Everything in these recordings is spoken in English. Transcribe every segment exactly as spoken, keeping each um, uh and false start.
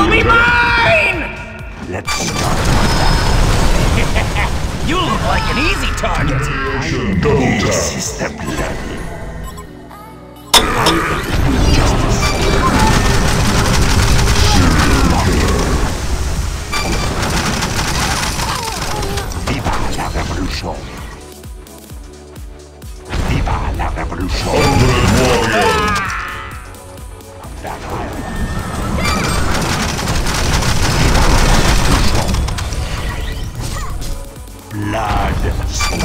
You'll be mine! Let's start with that. You look like an easy target. This is the plan. I will do justice. Viva la revolution. Viva la revolution. That island. Blood Sword!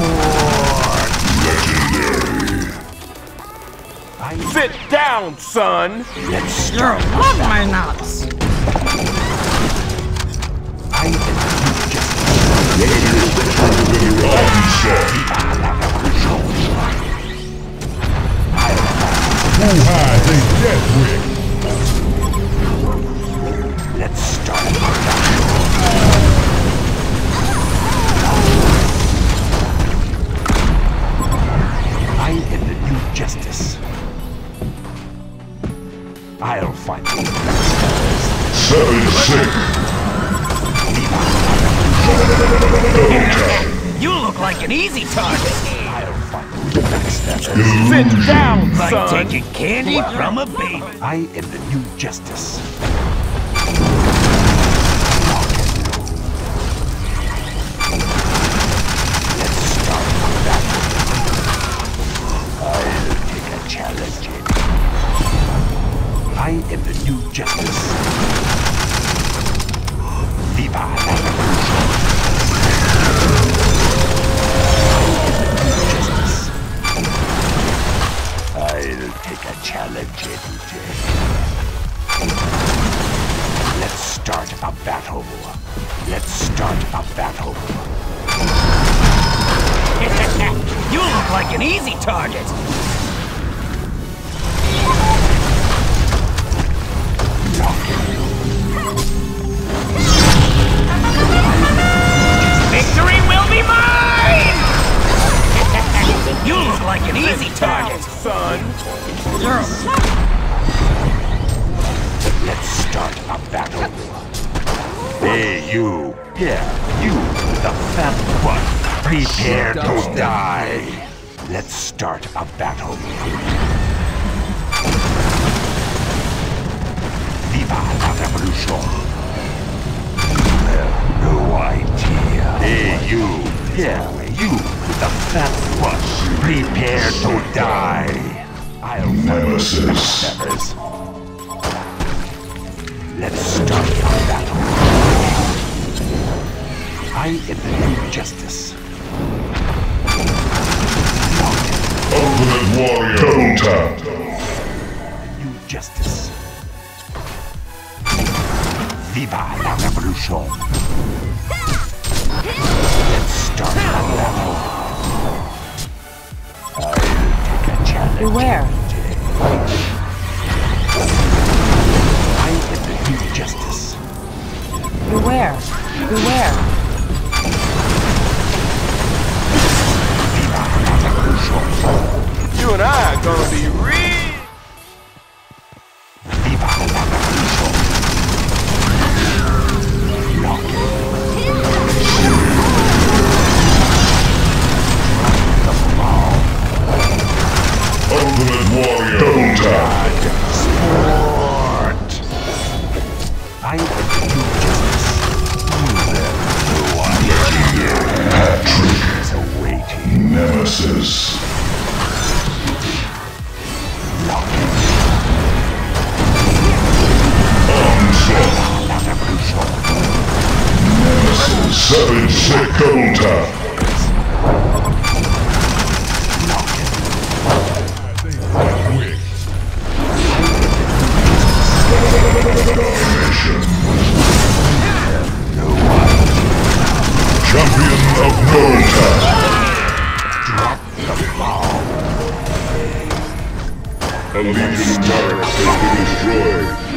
Legendary! Sit down, son! Let's start. You love my nuts! I am just... Who hides a death wick? Let's start our battle. I am the new justice. I'll find the justice. Seven six. You look like an easy target. I'll find the justice. Sit down, son. Like taking candy well, from a baby. I am the new justice. I am the new justice. Viva la revolution. I am the new justice. I'll take a challenge every day. Let's start a battle. Let's start a battle. You look like an easy target. Victory will be mine! You look like an easy target, son. Let's start a battle. Hey, you. Yeah, you, the fat one. Prepare to die. Let's start a battle. Viva la revolution! You have no idea. Hey, you! Yeah, you! The fat one! Prepare to die! I'll nemesis. Let's start our battle. I am the new justice. Ultimate warrior! Double tap! The new justice. Viva la revolution! Let's start a battle. I'll take a challenge. Beware. I am the new justice. Beware. Beware. Viva la revolution! You and I are gonna be real. Viva la revolution! Ultimate warrior, don't die. Sport. I am the new justice. Legendary Patrick is awaiting. Nemesis. Lock it. Nemesis. Seven Seconda. Champion of Golda! Drop the bomb! Allegiant barracks has been destroyed.